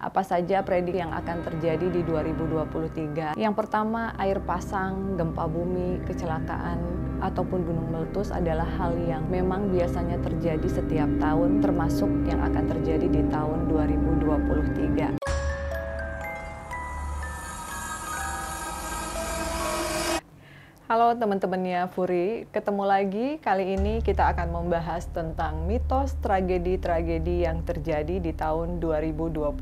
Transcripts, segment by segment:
apa saja prediksi yang akan terjadi di 2023. Yang pertama, air pasang, gempa bumi, kecelakaan, ataupun gunung meletus adalah hal yang memang biasanya terjadi setiap tahun, termasuk yang akan terjadi di tahun 2023. Halo teman-temannya Furi, ketemu lagi. Kali ini kita akan membahas tentang mitos tragedi-tragedi yang terjadi di tahun 2022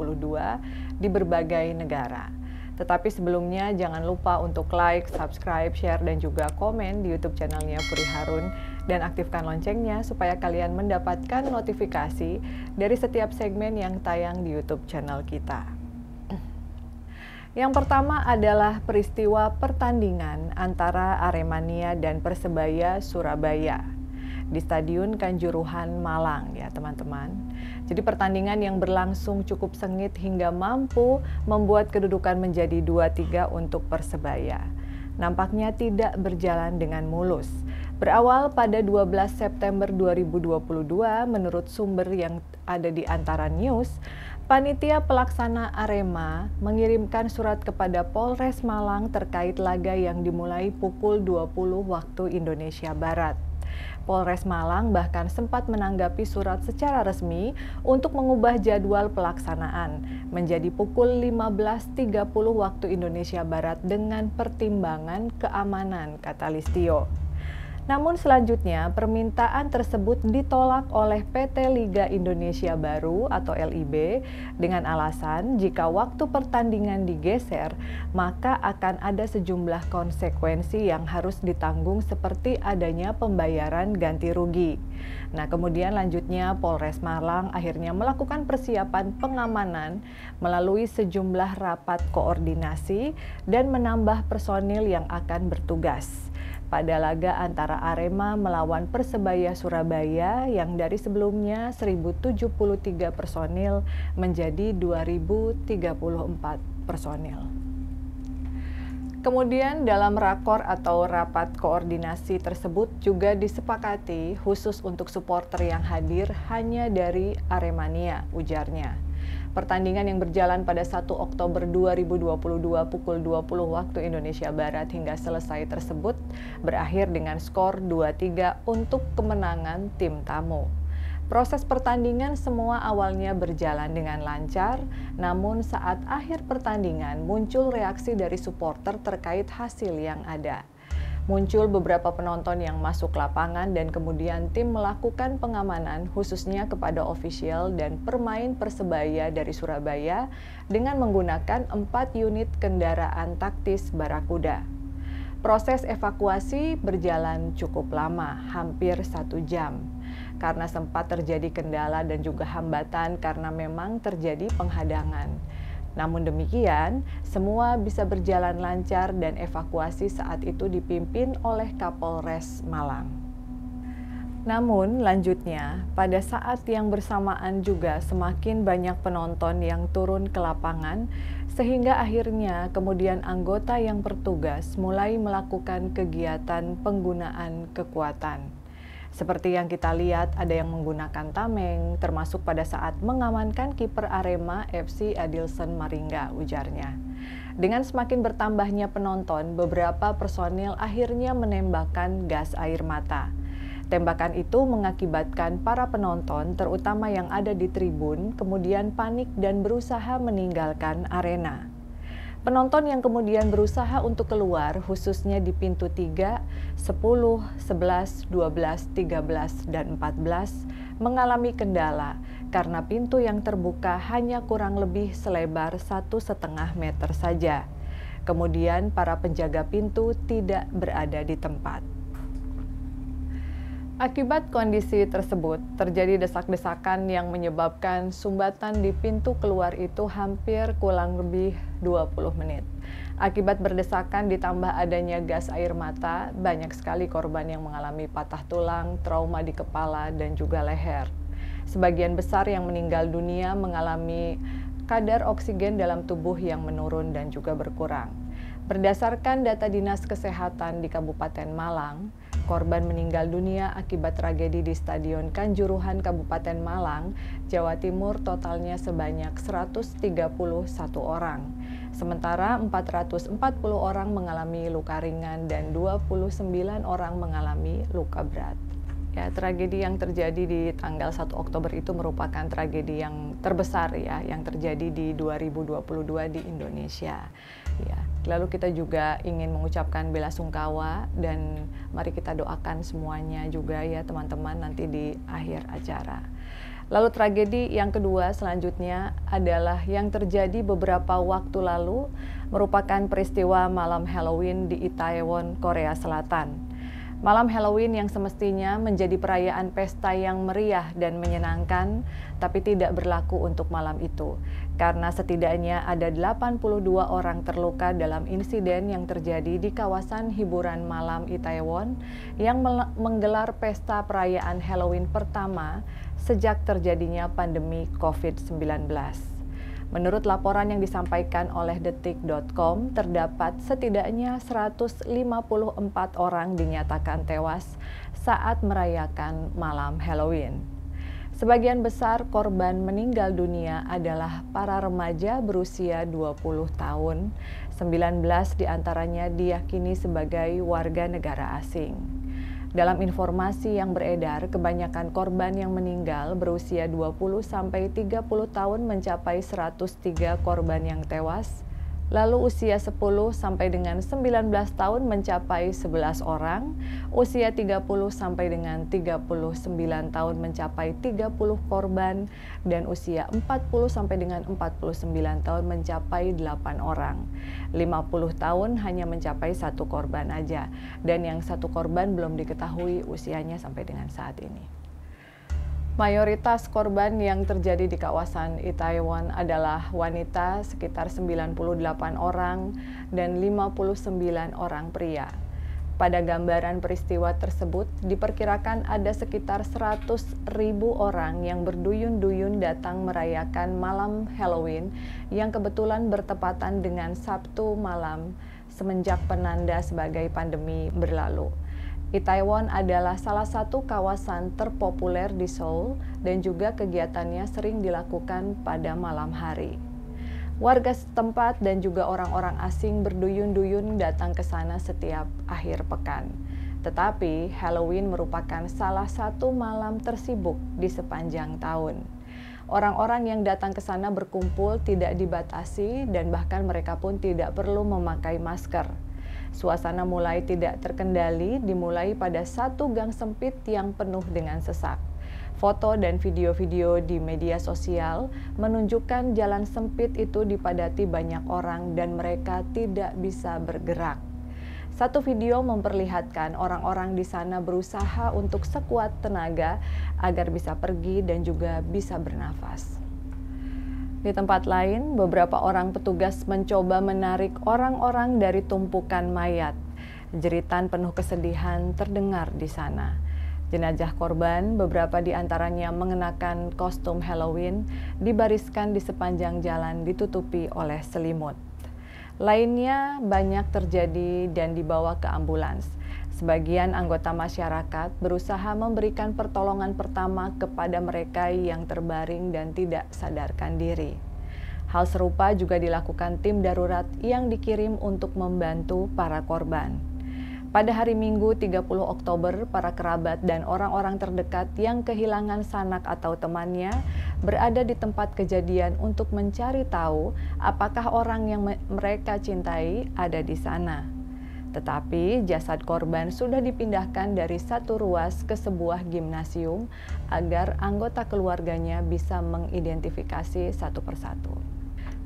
di berbagai negara. Tetapi sebelumnya jangan lupa untuk like, subscribe, share, dan juga komen di YouTube channelnya Furi Harun. Dan aktifkan loncengnya supaya kalian mendapatkan notifikasi dari setiap segmen yang tayang di YouTube channel kita. Yang pertama adalah peristiwa pertandingan antara Aremania dan Persebaya Surabaya di Stadion Kanjuruhan, Malang ya teman-teman. Jadi pertandingan yang berlangsung cukup sengit hingga mampu membuat kedudukan menjadi 2-3 untuk Persebaya. Nampaknya tidak berjalan dengan mulus. Berawal pada 12 September 2022 menurut sumber yang ada di Antara News, panitia pelaksana Arema mengirimkan surat kepada Polres Malang terkait laga yang dimulai pukul 20 waktu Indonesia Barat. Polres Malang bahkan sempat menanggapi surat secara resmi untuk mengubah jadwal pelaksanaan menjadi pukul 15.30 waktu Indonesia Barat dengan pertimbangan keamanan, kata Listio. Namun selanjutnya, permintaan tersebut ditolak oleh PT Liga Indonesia Baru atau LIB dengan alasan jika waktu pertandingan digeser, maka akan ada sejumlah konsekuensi yang harus ditanggung seperti adanya pembayaran ganti rugi. Nah, kemudian lanjutnya Polres Malang akhirnya melakukan persiapan pengamanan melalui sejumlah rapat koordinasi dan menambah personil yang akan bertugas pada laga antara Arema melawan Persebaya Surabaya yang dari sebelumnya 1.073 personil menjadi 2.034 personil. Kemudian dalam rakor atau rapat koordinasi tersebut juga disepakati khusus untuk supporter yang hadir hanya dari Aremania, ujarnya. Pertandingan yang berjalan pada 1 Oktober 2022 pukul 20 waktu Indonesia Barat hingga selesai tersebut berakhir dengan skor 2-3 untuk kemenangan tim tamu. Proses pertandingan semua awalnya berjalan dengan lancar, namun saat akhir pertandingan muncul reaksi dari supporter terkait hasil yang ada. Muncul beberapa penonton yang masuk lapangan dan kemudian tim melakukan pengamanan khususnya kepada ofisial dan permain Persebaya dari Surabaya dengan menggunakan 4 unit kendaraan taktis Barakuda. Proses evakuasi berjalan cukup lama, hampir 1 jam, karena sempat terjadi kendala dan juga hambatan karena memang terjadi penghadangan. Namun demikian, semua bisa berjalan lancar dan evakuasi saat itu dipimpin oleh Kapolres Malang. Namun lanjutnya, pada saat yang bersamaan juga semakin banyak penonton yang turun ke lapangan, sehingga akhirnya kemudian anggota yang bertugas mulai melakukan kegiatan penggunaan kekuatan. Seperti yang kita lihat, ada yang menggunakan tameng, termasuk pada saat mengamankan kiper Arema FC Adilson Maringa, ujarnya. Dengan semakin bertambahnya penonton, beberapa personil akhirnya menembakkan gas air mata. Tembakan itu mengakibatkan para penonton, terutama yang ada di tribun, kemudian panik dan berusaha meninggalkan arena. Penonton yang kemudian berusaha untuk keluar, khususnya di pintu 3, 10, 11, 12, 13, dan 14, mengalami kendala karena pintu yang terbuka hanya kurang lebih selebar 1,5 meter saja. Kemudian para penjaga pintu tidak berada di tempat. Akibat kondisi tersebut, terjadi desak-desakan yang menyebabkan sumbatan di pintu keluar itu hampir kurang lebih 20 menit. Akibat berdesakan ditambah adanya gas air mata, banyak sekali korban yang mengalami patah tulang, trauma di kepala, dan juga leher. Sebagian besar yang meninggal dunia mengalami kadar oksigen dalam tubuh yang menurun dan juga berkurang. Berdasarkan data Dinas Kesehatan di Kabupaten Malang, korban meninggal dunia akibat tragedi di Stadion Kanjuruhan, Kabupaten Malang, Jawa Timur totalnya sebanyak 131 orang. Sementara 440 orang mengalami luka ringan dan 29 orang mengalami luka berat. Ya, tragedi yang terjadi di tanggal 1 Oktober itu merupakan tragedi yang terbesar ya yang terjadi di 2022 di Indonesia. Ya, lalu kita juga ingin mengucapkan bela sungkawa dan mari kita doakan semuanya juga ya teman-teman nanti di akhir acara. Lalu tragedi yang kedua selanjutnya adalah yang terjadi beberapa waktu lalu merupakan peristiwa malam Halloween di Itaewon, Korea Selatan. Malam Halloween yang semestinya menjadi perayaan pesta yang meriah dan menyenangkan, tapi tidak berlaku untuk malam itu. Karena setidaknya ada 82 orang terluka dalam insiden yang terjadi di kawasan hiburan malam Itaewon yang menggelar pesta perayaan Halloween pertama sejak terjadinya pandemi COVID-19. Menurut laporan yang disampaikan oleh detik.com, terdapat setidaknya 154 orang dinyatakan tewas saat merayakan malam Halloween. Sebagian besar korban meninggal dunia adalah para remaja berusia 20 tahun, 19 diantaranya diyakini sebagai warga negara asing. Dalam informasi yang beredar, kebanyakan korban yang meninggal berusia 20–30 tahun mencapai 103 korban yang tewas, lalu usia 10–19 tahun mencapai 11 orang, usia 30–39 tahun mencapai 30 korban, dan usia 40–49 tahun mencapai 8 orang. 50 tahun hanya mencapai 1 korban aja, dan yang 1 korban belum diketahui usianya sampai dengan saat ini. Mayoritas korban yang terjadi di kawasan Itaewon adalah wanita sekitar 98 orang dan 59 orang pria. Pada gambaran peristiwa tersebut diperkirakan ada sekitar 100.000 orang yang berduyun-duyun datang merayakan malam Halloween yang kebetulan bertepatan dengan Sabtu malam semenjak penanda sebagai pandemi berlalu. Itaewon adalah salah satu kawasan terpopuler di Seoul dan juga kegiatannya sering dilakukan pada malam hari. Warga setempat dan juga orang-orang asing berduyun-duyun datang ke sana setiap akhir pekan. Tetapi Halloween merupakan salah satu malam tersibuk di sepanjang tahun. Orang-orang yang datang ke sana berkumpul tidak dibatasi dan bahkan mereka pun tidak perlu memakai masker. Suasana mulai tidak terkendali dimulai pada satu gang sempit yang penuh dengan sesak. Foto dan video-video di media sosial menunjukkan jalan sempit itu dipadati banyak orang dan mereka tidak bisa bergerak. Satu video memperlihatkan orang-orang di sana berusaha untuk sekuat tenaga agar bisa pergi dan juga bisa bernafas. Di tempat lain, beberapa orang petugas mencoba menarik orang-orang dari tumpukan mayat. Jeritan penuh kesedihan terdengar di sana. Jenazah korban, beberapa di antaranya mengenakan kostum Halloween, dibariskan di sepanjang jalan ditutupi oleh selimut. Lainnya banyak terjadi dan dibawa ke ambulans. Sebagian anggota masyarakat berusaha memberikan pertolongan pertama kepada mereka yang terbaring dan tidak sadarkan diri. Hal serupa juga dilakukan tim darurat yang dikirim untuk membantu para korban. Pada hari Minggu 30 Oktober, para kerabat dan orang-orang terdekat yang kehilangan sanak atau temannya berada di tempat kejadian untuk mencari tahu apakah orang yang mereka cintai ada di sana. Tetapi jasad korban sudah dipindahkan dari satu ruas ke sebuah gimnasium agar anggota keluarganya bisa mengidentifikasi satu persatu.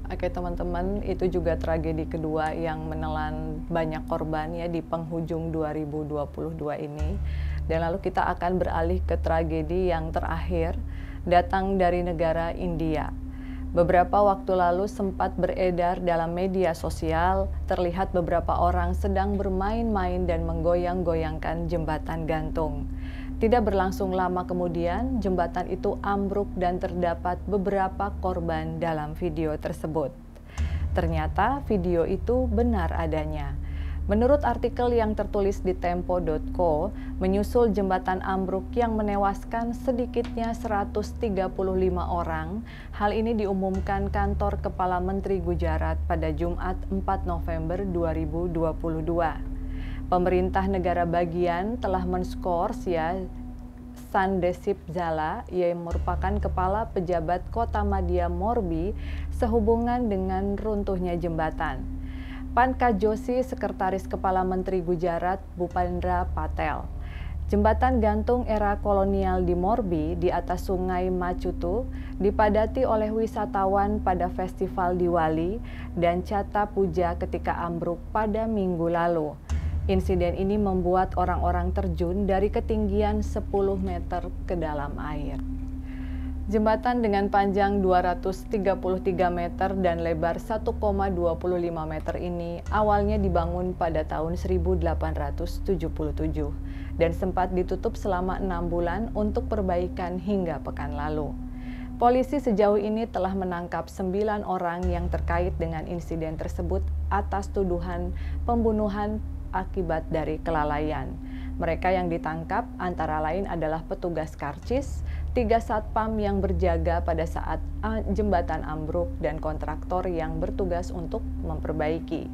Oke teman-teman, itu juga tragedi kedua yang menelan banyak korban ya di penghujung 2022 ini. Dan lalu kita akan beralih ke tragedi yang terakhir datang dari negara India. Beberapa waktu lalu sempat beredar dalam media sosial, terlihat beberapa orang sedang bermain-main dan menggoyang-goyangkan jembatan gantung. Tidak berlangsung lama kemudian, jembatan itu ambruk dan terdapat beberapa korban dalam video tersebut. Ternyata video itu benar adanya. Menurut artikel yang tertulis di Tempo.co, menyusul jembatan ambruk yang menewaskan sedikitnya 135 orang, hal ini diumumkan kantor Kepala Menteri Gujarat pada Jumat 4 November 2022. Pemerintah negara bagian telah menskor Sandeep Jala, yang merupakan kepala pejabat Kota Madya Morbi, sehubungan dengan runtuhnya jembatan. Pankaj Joshi, Sekretaris Kepala Menteri Gujarat, Bupendra Patel. Jembatan gantung era kolonial di Morbi di atas sungai Machutu dipadati oleh wisatawan pada festival Diwali dan Cata Puja ketika ambruk pada minggu lalu. Insiden ini membuat orang-orang terjun dari ketinggian 10 meter ke dalam air. Jembatan dengan panjang 233 meter dan lebar 1,25 meter ini awalnya dibangun pada tahun 1877 dan sempat ditutup selama 6 bulan untuk perbaikan hingga pekan lalu. Polisi sejauh ini telah menangkap 9 orang yang terkait dengan insiden tersebut atas tuduhan pembunuhan akibat dari kelalaian. Mereka yang ditangkap antara lain adalah petugas Karcis, 3 satpam yang berjaga pada saat jembatan ambruk, dan kontraktor yang bertugas untuk memperbaiki.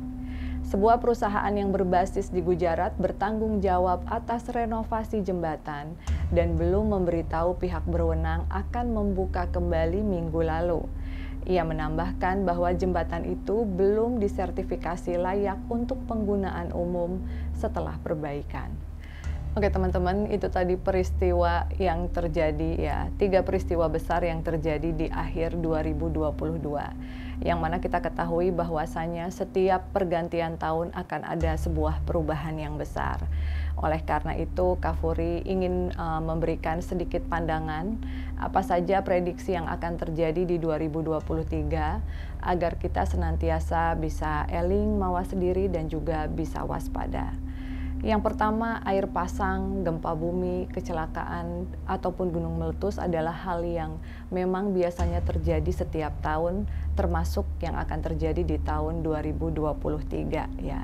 Sebuah perusahaan yang berbasis di Gujarat bertanggung jawab atas renovasi jembatan dan belum memberitahu pihak berwenang akan membuka kembali minggu lalu. Ia menambahkan bahwa jembatan itu belum disertifikasi layak untuk penggunaan umum setelah perbaikan. Oke teman-teman, itu tadi peristiwa yang terjadi ya, 3 peristiwa besar yang terjadi di akhir 2022. Yang mana kita ketahui bahwasanya setiap pergantian tahun akan ada sebuah perubahan yang besar. Oleh karena itu, Kak Furi ingin memberikan sedikit pandangan apa saja prediksi yang akan terjadi di 2023 agar kita senantiasa bisa eling, mawas diri, dan juga bisa waspada. Yang pertama, air pasang, gempa bumi, kecelakaan, ataupun gunung meletus adalah hal yang memang biasanya terjadi setiap tahun, termasuk yang akan terjadi di tahun 2023 ya.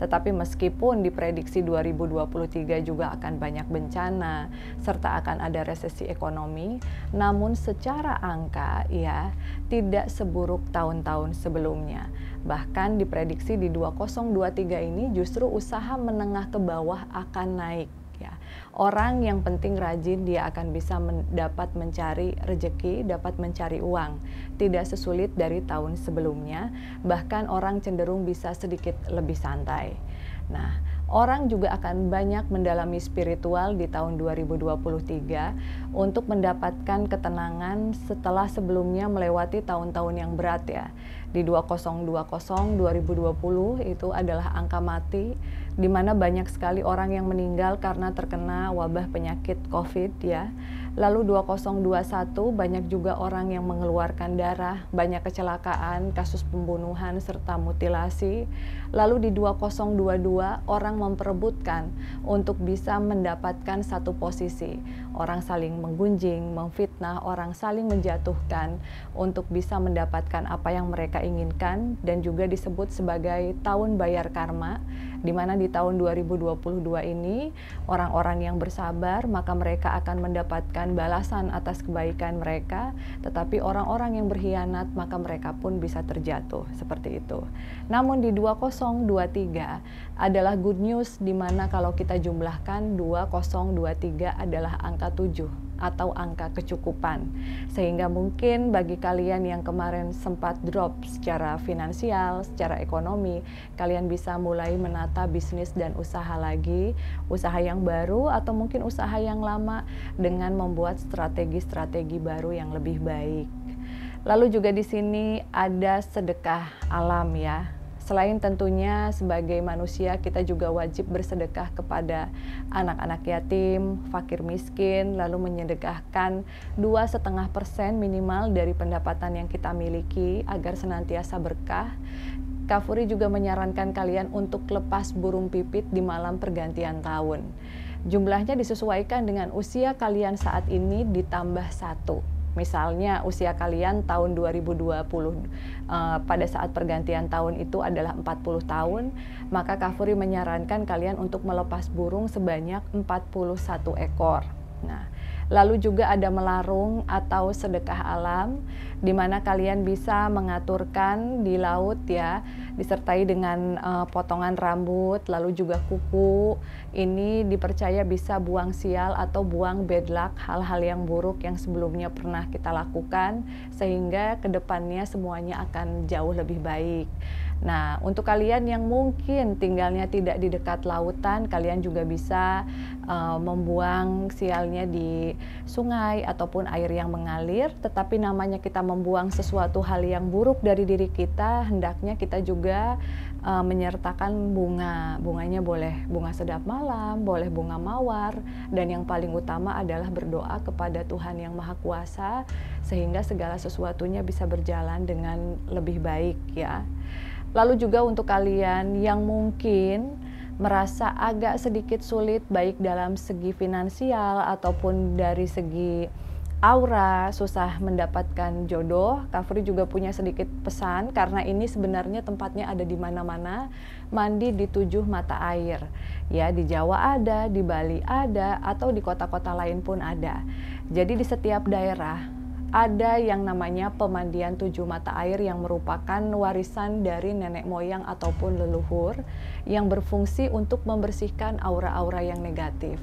Tetapi meskipun diprediksi 2023 juga akan banyak bencana serta akan ada resesi ekonomi, namun secara angka ya tidak seburuk tahun-tahun sebelumnya. Bahkan diprediksi di 2023 ini justru usaha menengah ke bawah akan naik ya. Orang yang penting rajin, dia akan bisa dapat mencari rejeki, dapat mencari uang. Tidak sesulit dari tahun sebelumnya, bahkan orang cenderung bisa sedikit lebih santai. Nah, orang juga akan banyak mendalami spiritual di tahun 2023 untuk mendapatkan ketenangan setelah sebelumnya melewati tahun-tahun yang berat ya. Di 2020 itu adalah angka mati, di mana banyak sekali orang yang meninggal karena terkena wabah penyakit COVID ya. Lalu 2021 banyak juga orang yang mengeluarkan darah, banyak kecelakaan, kasus pembunuhan serta mutilasi. Lalu di 2022 orang memperebutkan untuk bisa mendapatkan satu posisi. Orang saling menggunjing, memfitnah, orang saling menjatuhkan untuk bisa mendapatkan apa yang mereka inginkan, dan juga disebut sebagai tahun bayar karma, di mana di tahun 2022 ini orang-orang yang bersabar maka mereka akan mendapatkan balasan atas kebaikan mereka, tetapi orang-orang yang berkhianat maka mereka pun bisa terjatuh seperti itu. Namun di 2023 adalah good news, dimana kalau kita jumlahkan 2023 adalah angka 7 atau angka kecukupan, sehingga mungkin bagi kalian yang kemarin sempat drop secara finansial, secara ekonomi, kalian bisa mulai menata bisnis dan usaha lagi, usaha yang baru atau mungkin usaha yang lama, dengan membuat strategi-strategi baru yang lebih baik. Lalu juga di sini ada sedekah alam ya. Selain tentunya sebagai manusia, kita juga wajib bersedekah kepada anak-anak yatim, fakir miskin, lalu menyedekahkan 2,5% minimal dari pendapatan yang kita miliki agar senantiasa berkah. Kak Furi juga menyarankan kalian untuk lepas burung pipit di malam pergantian tahun. Jumlahnya disesuaikan dengan usia kalian saat ini ditambah 1. Misalnya usia kalian tahun 2020 pada saat pergantian tahun itu adalah 40 tahun, maka Kak Furi menyarankan kalian untuk melepas burung sebanyak 41 ekor. Nah, lalu juga ada melarung atau sedekah alam, di mana kalian bisa mengaturkan di laut ya, disertai dengan potongan rambut, lalu juga kuku. Ini dipercaya bisa buang sial atau buang bad luck, hal-hal yang buruk yang sebelumnya pernah kita lakukan, sehingga kedepannya semuanya akan jauh lebih baik. Nah, untuk kalian yang mungkin tinggalnya tidak di dekat lautan, kalian juga bisa membuang sialnya di sungai ataupun air yang mengalir. Tetapi namanya kita membuang sesuatu hal yang buruk dari diri kita, hendaknya kita juga menyertakan bunga. Bunganya boleh bunga sedap malam, boleh bunga mawar, dan yang paling utama adalah berdoa kepada Tuhan Yang Maha Kuasa, sehingga segala sesuatunya bisa berjalan dengan lebih baik ya. Lalu juga untuk kalian yang mungkin merasa agak sedikit sulit baik dalam segi finansial ataupun dari segi aura, susah mendapatkan jodoh, Kak Furi juga punya sedikit pesan, karena ini sebenarnya tempatnya ada di mana-mana. Mandi di 7 mata air ya, di Jawa ada, di Bali ada, atau di kota-kota lain pun ada. Jadi di setiap daerah ada yang namanya pemandian 7 mata air yang merupakan warisan dari nenek moyang ataupun leluhur yang berfungsi untuk membersihkan aura-aura yang negatif.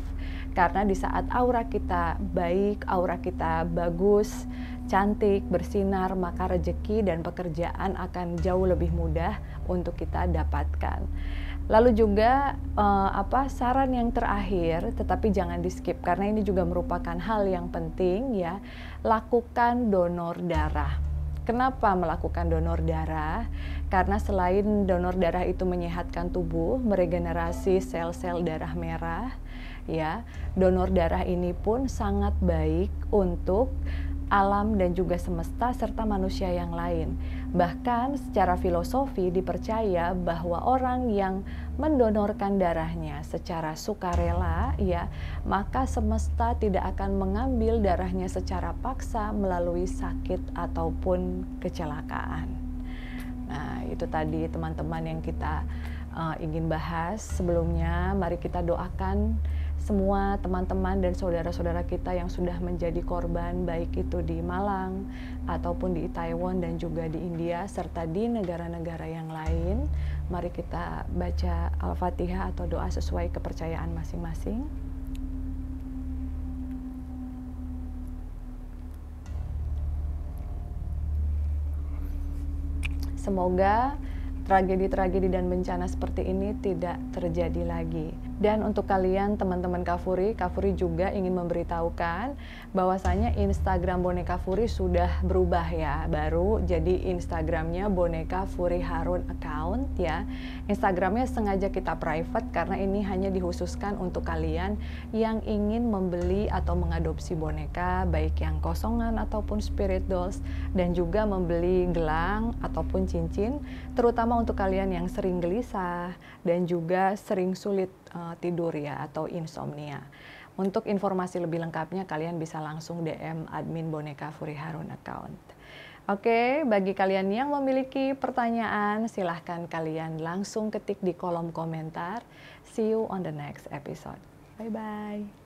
Karena di saat aura kita baik, aura kita bagus, cantik, bersinar, maka rezeki dan pekerjaan akan jauh lebih mudah untuk kita dapatkan. Lalu juga saran yang terakhir, tetapi jangan di skip karena ini juga merupakan hal yang penting ya, lakukan donor darah. Kenapa melakukan donor darah? Karena selain donor darah itu menyehatkan tubuh, meregenerasi sel-sel darah merah ya, donor darah ini pun sangat baik untuk alam dan juga semesta serta manusia yang lain. Bahkan secara filosofi dipercaya bahwa orang yang mendonorkan darahnya secara sukarela ya, maka semesta tidak akan mengambil darahnya secara paksa melalui sakit ataupun kecelakaan. Nah, itu tadi teman-teman yang kita ingin bahas. Sebelumnya mari kita doakan semua teman-teman dan saudara-saudara kita yang sudah menjadi korban, baik itu di Malang ataupun di Itaewon dan juga di India serta di negara-negara yang lain. Mari kita baca Al-Fatihah atau doa sesuai kepercayaan masing-masing. Semoga tragedi-tragedi dan bencana seperti ini tidak terjadi lagi. Dan untuk kalian teman-teman Kak Furi juga ingin memberitahukan bahwasanya Instagram Boneka Furi sudah berubah ya, baru jadi Instagramnya Boneka Furi Harun account ya. Instagramnya sengaja kita private karena ini hanya dikhususkan untuk kalian yang ingin membeli atau mengadopsi boneka, baik yang kosongan ataupun spirit dolls, dan juga membeli gelang ataupun cincin, terutama untuk kalian yang sering gelisah dan juga sering sulit tidur ya, atau insomnia. Untuk informasi lebih lengkapnya kalian bisa langsung DM admin Boneka Furi Harun account. Oke, bagi kalian yang memiliki pertanyaan silahkan kalian langsung ketik di kolom komentar. See you on the next episode. Bye bye.